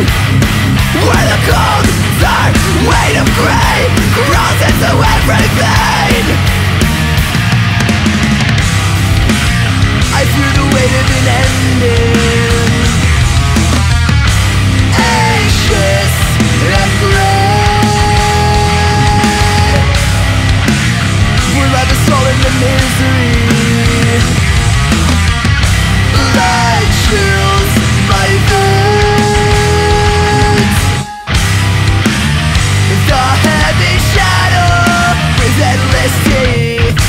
Where the cold dark weight of grey crawls into everything. I feel the weight of an ending, anxious and grey. We're like a soul in the misery. Blood chills my veins. The heavy shadow with endless teeth,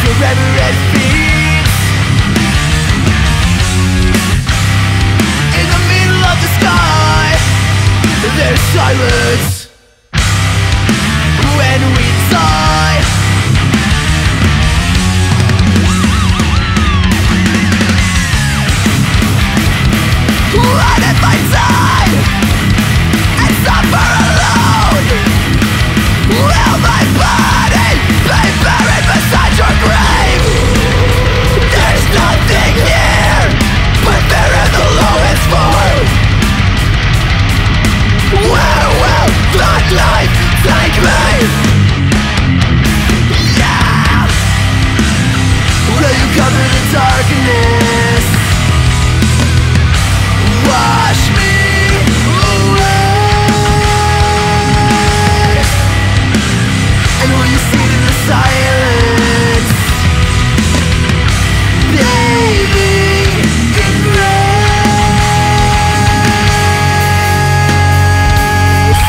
forever at feet. In the middle of the sky there's silence. When we die, what if I die and suffer alone? Will my body be buried beside your grave? There's nothing here but fear in the lowest form. Where will that life take me? Yeah! Will you come in the darkness? Wash me away. And will you sit in the silence, bathing in grace?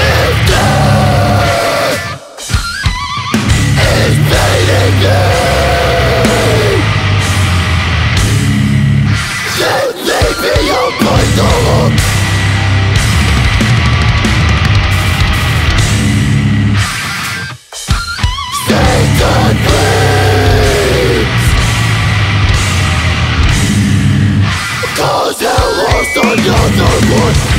If there then leave me on my own. Satan, please, cause hell lost another one.